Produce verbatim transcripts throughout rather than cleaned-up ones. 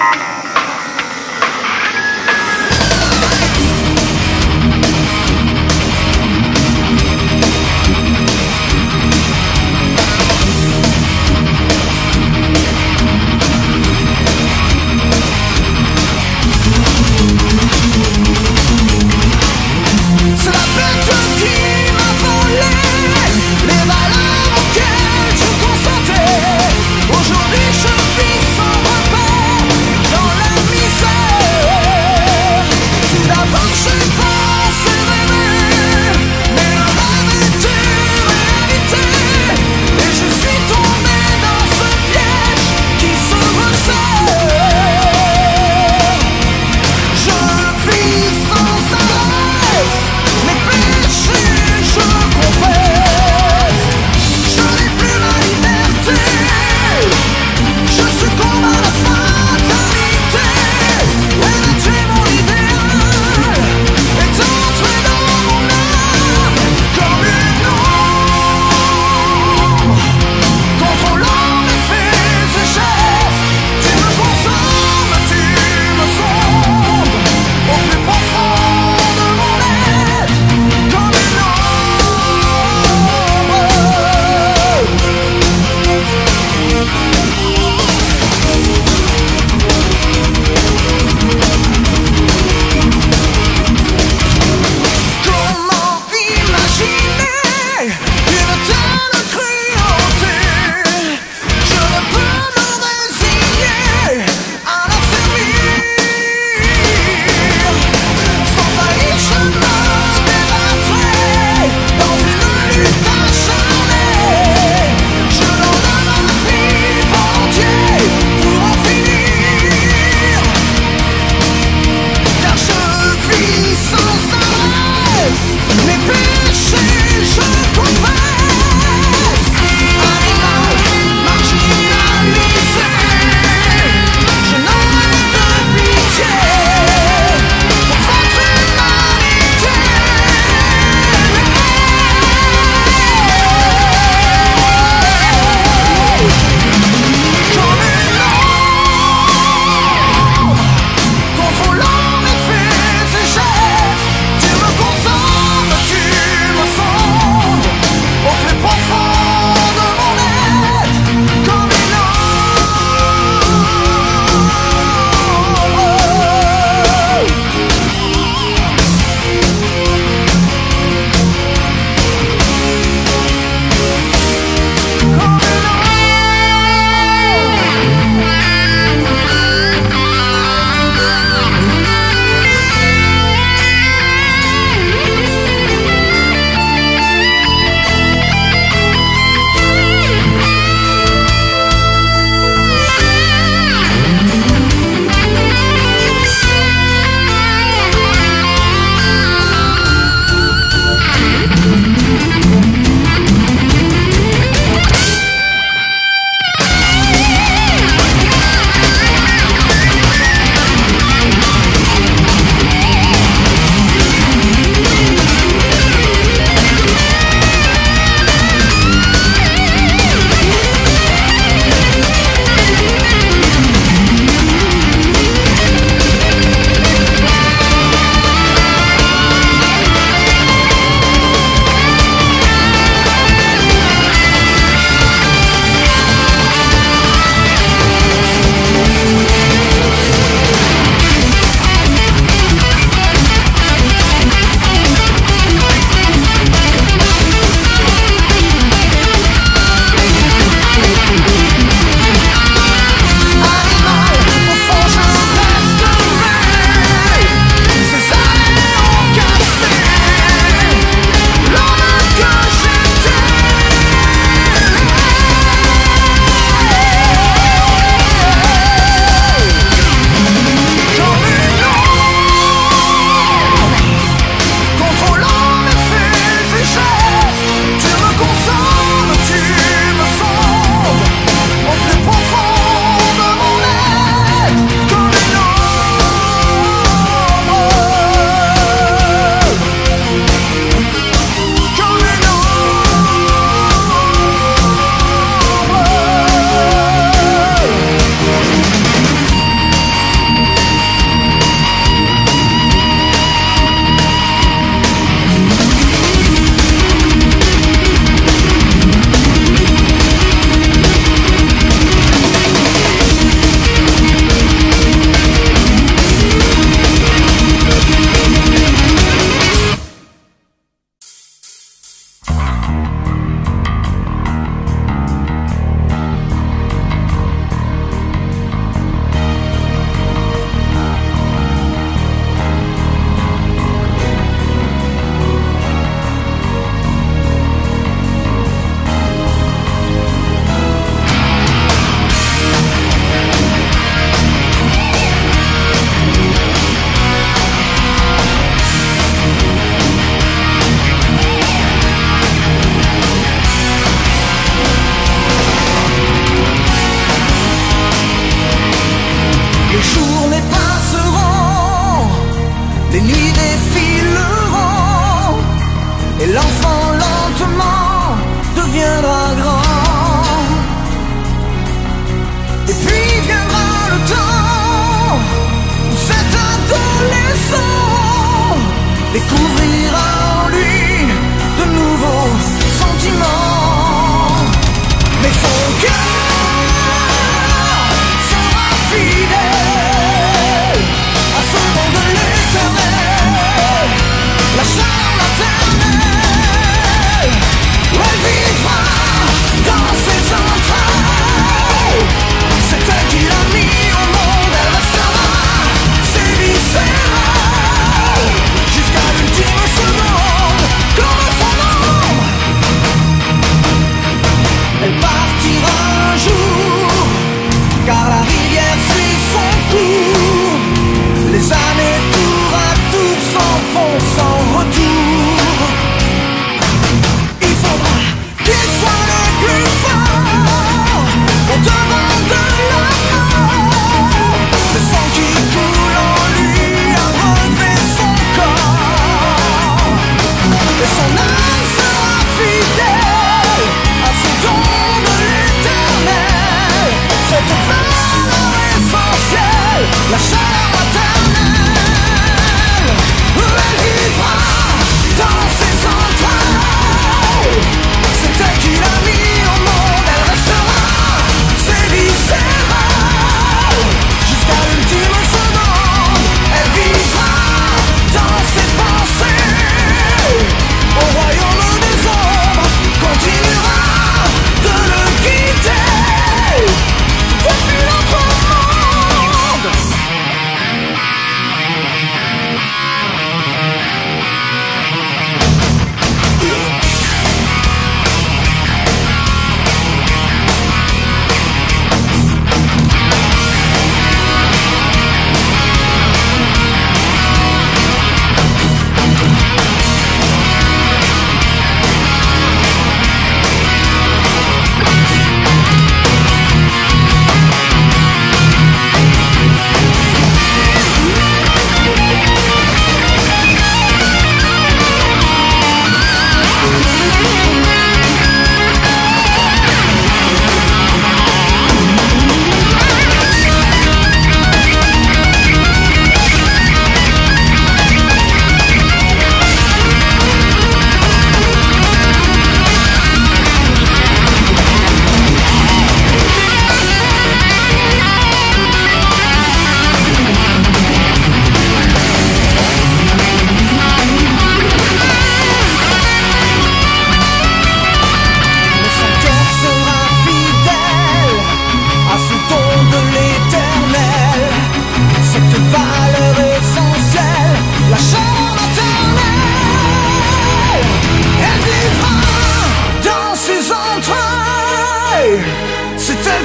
Aujourd'hui je vis sans repère dans le... Les nuits défileront et l'enfant lentement deviendra grand. Et puis viendra le temps où cet adolescent découvrira en lui de nouveaux sentiments. Mais son cœur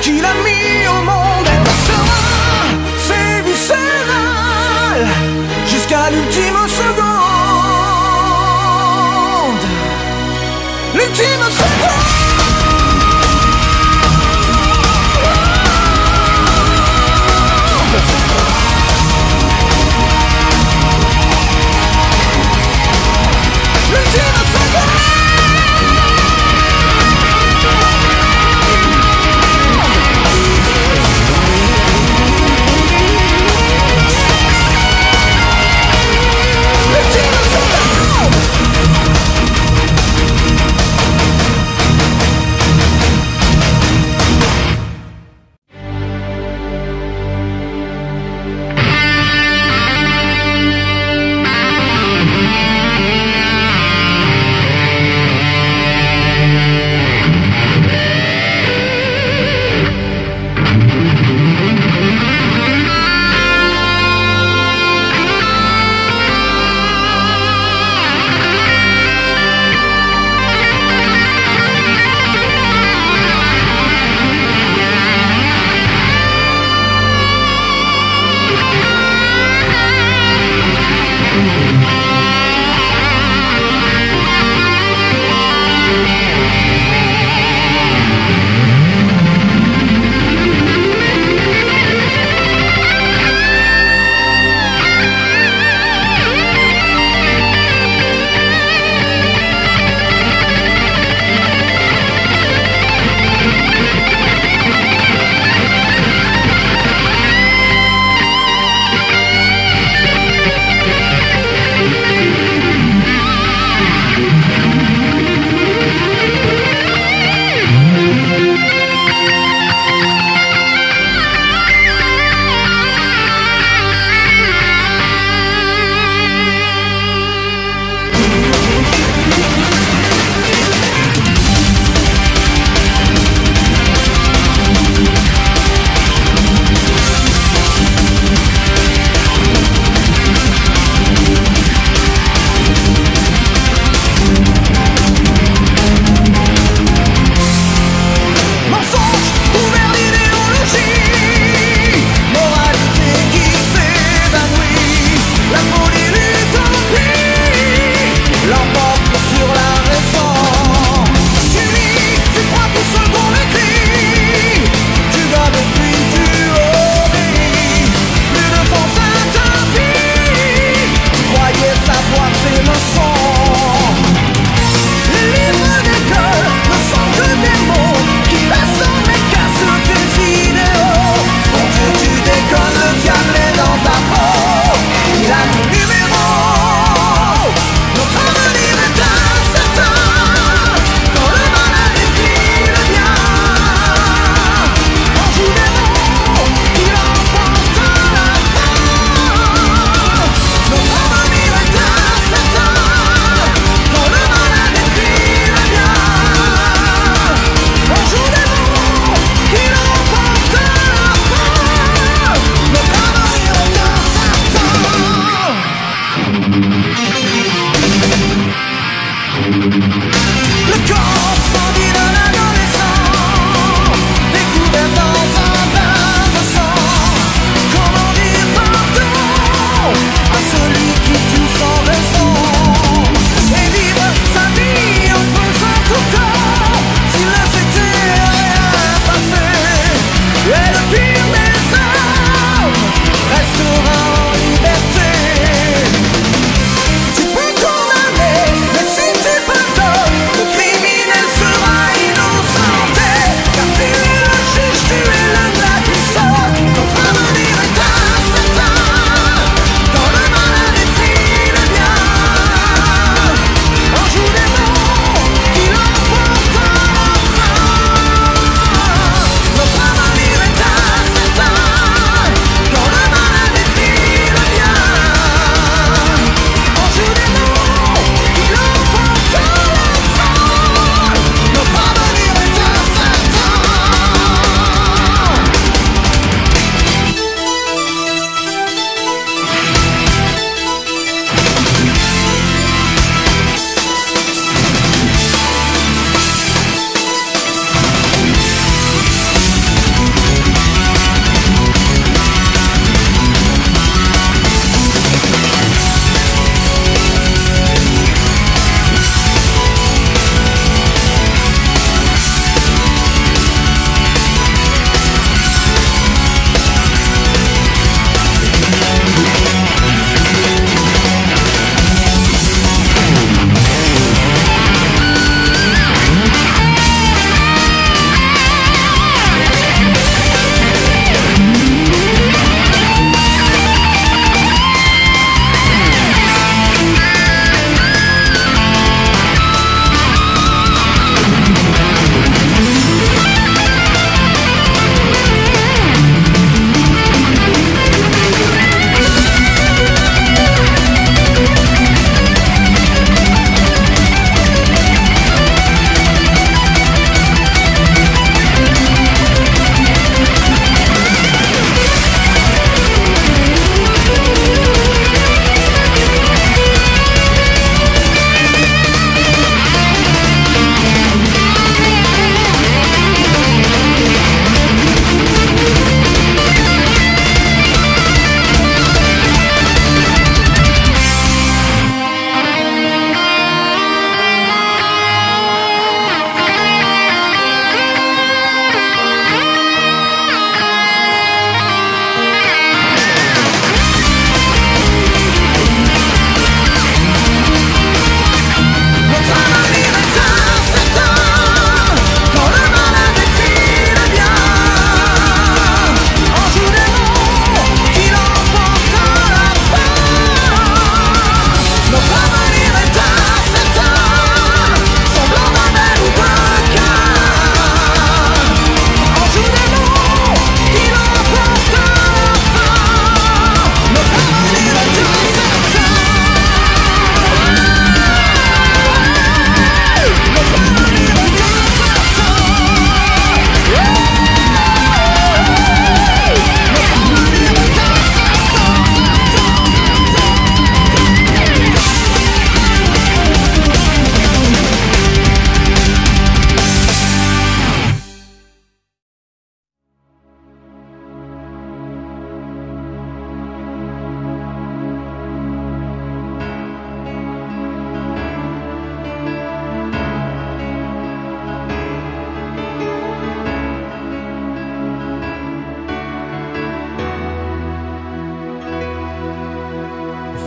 qu'il a mis au monde, elle restera, c'est viscéral, jusqu'à l'ultime seconde, l'ultime seconde.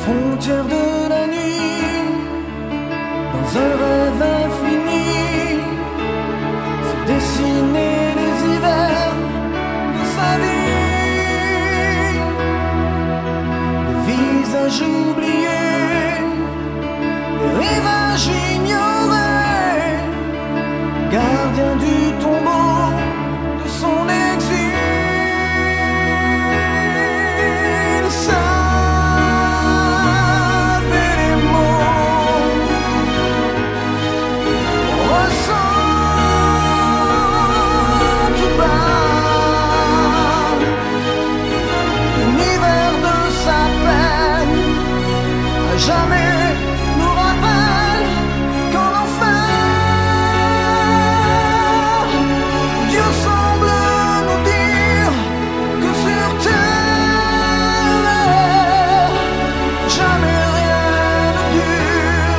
frontières de la nuit, dans un rêve infini, se dessinaient les hivers de sa vie. Des visages oubliés, des rivages ignorés, gardiens du tombeau de son exil. Jamais nous rappelle qu'en enfer, Dieu semble nous dire que sur terre, jamais rien ne dure.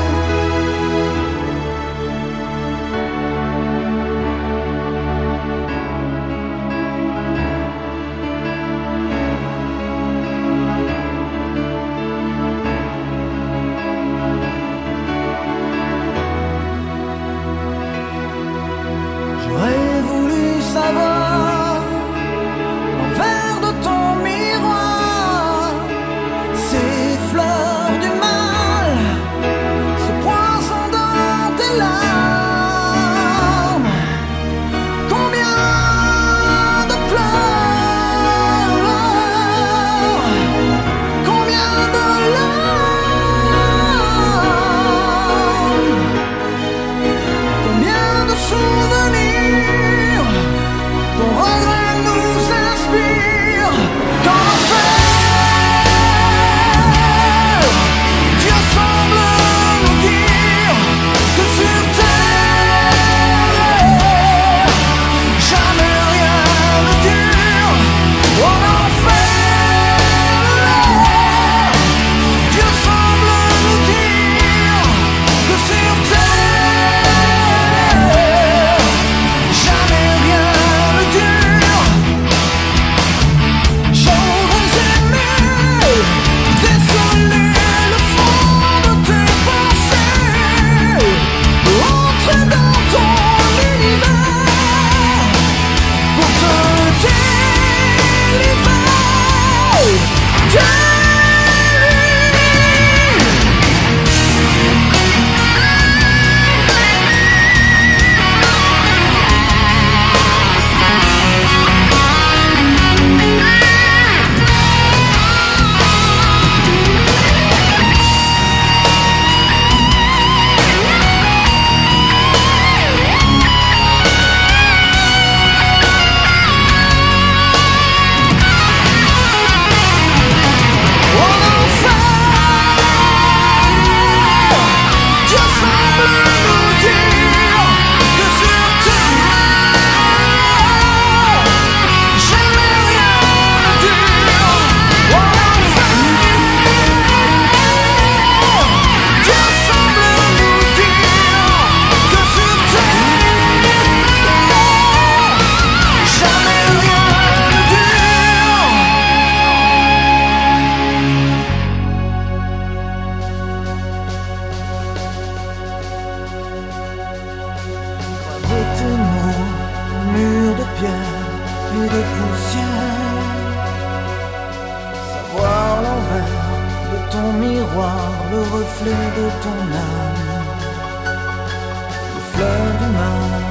Et de poussière, savoir l'envers de ton miroir, le reflet de ton âme, le fleuve du mal,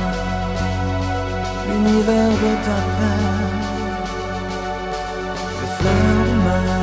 l'univers de ta peine, le fleuve du mal.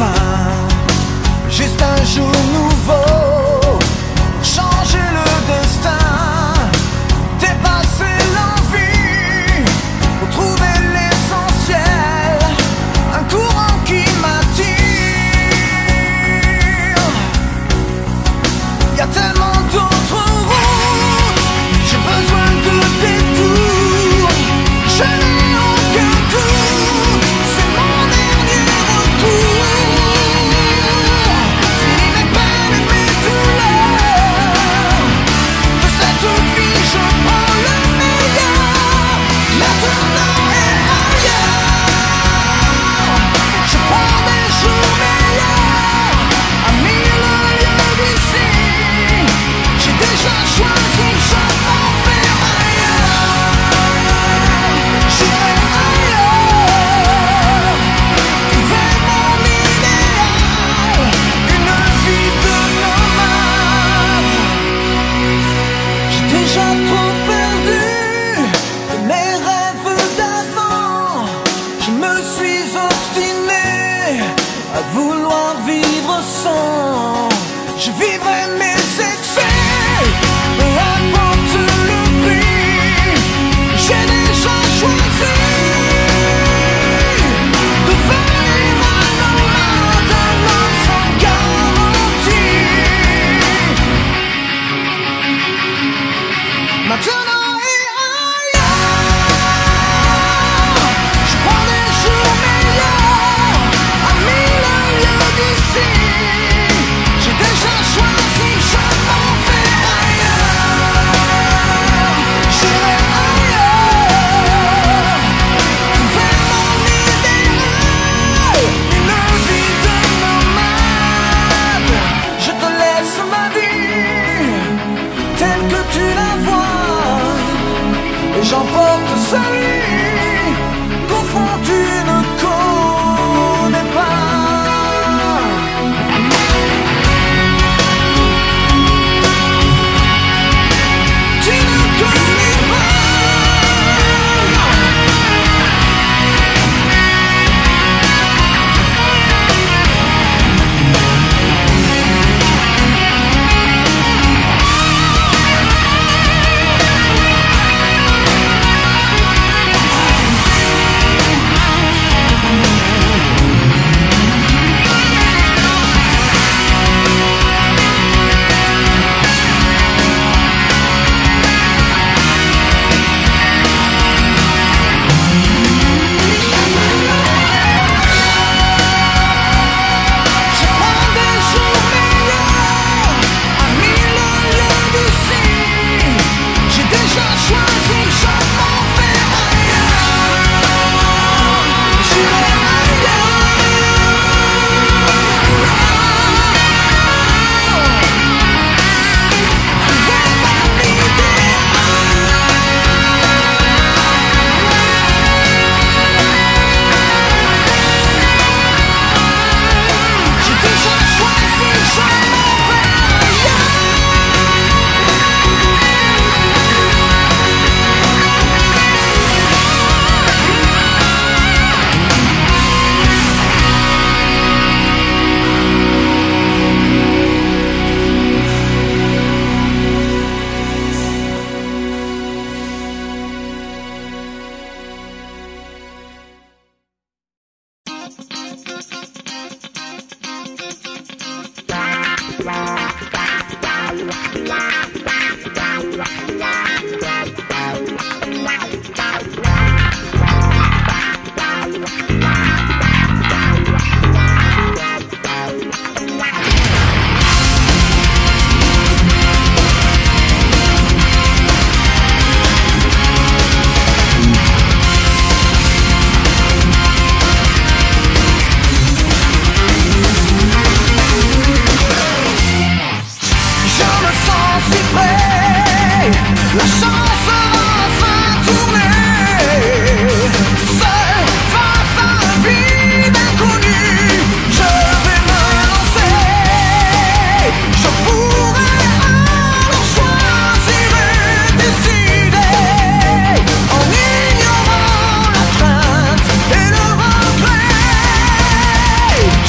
fin, juste un jour nouveau, changer le destin, dépasser l'envie, retrouver l'essentiel, un courant qui m'attire. Y a tellement d'autres routes, j'ai besoin de détours, je n'ai aucun doute, c'est mon dernier recours. Fini mes peines et mes douleurs, de cette vie je prends le meilleur, maintenant et ailleurs. Je prends des jours meilleurs, à mille lieues d'ici, j'ai déjà choisi, je m'en vais ailleurs. J'irai ailleurs, trouver mon idéal, une vie de nomade. J'ai déjà trop perdu de mes rêves d'avant, je me suis obstiné à vouloir vivre sans. Je vivrai mes excès, peu importe le prix, j'ai déjà choisi de devenir un nomade, un homme sans garantie. Maintenant et ailleurs, je prends des jours meilleurs, à mille lieues d'ici, j'ai déjà choisi, je m'en vais ailleurs. J'irai ailleurs, trouver mon idéal, une vie de nomade. Je te laisse ma vie telle que tu la vois, et j'emporte celui qu'au fond tu ne connais pas. Tu ne connais pas. Je prends des jours meilleurs, à mille lieues d'ici, j'ai déjà choisi, je m'en vais ailleurs. J'irai ailleurs, trouver mon idéal, j'ai déjà choisi, je m'en vais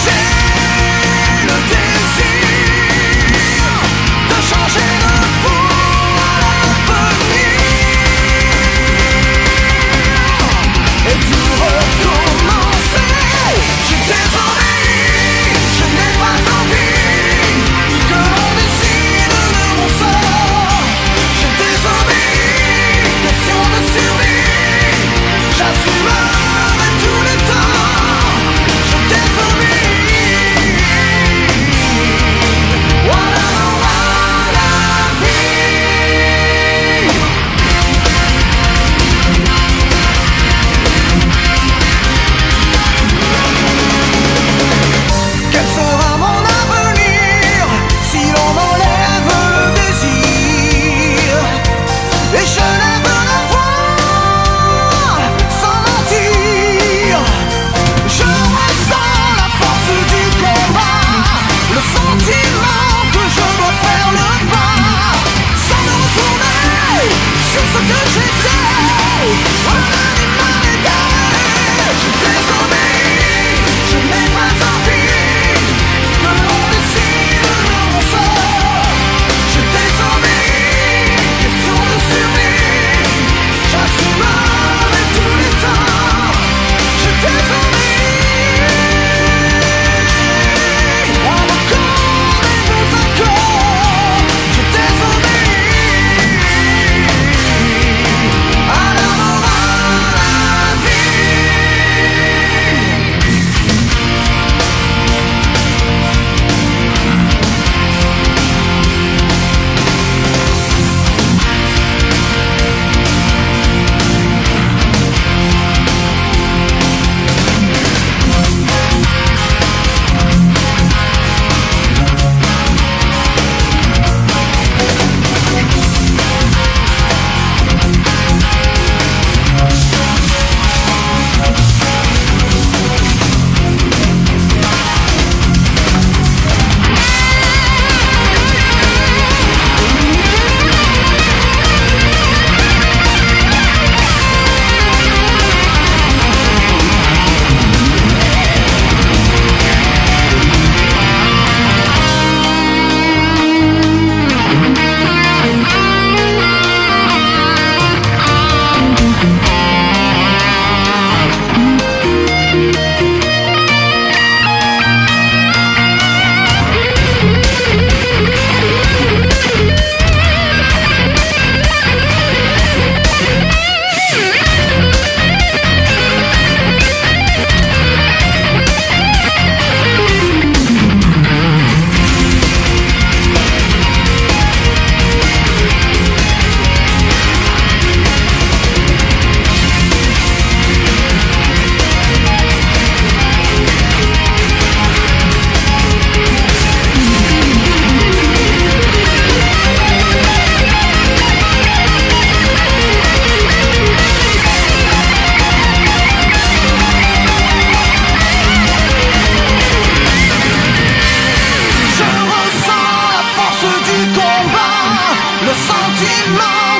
Say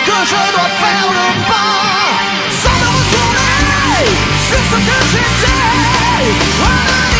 que je dois faire le pas, sans me retourner sur ce que j'étais.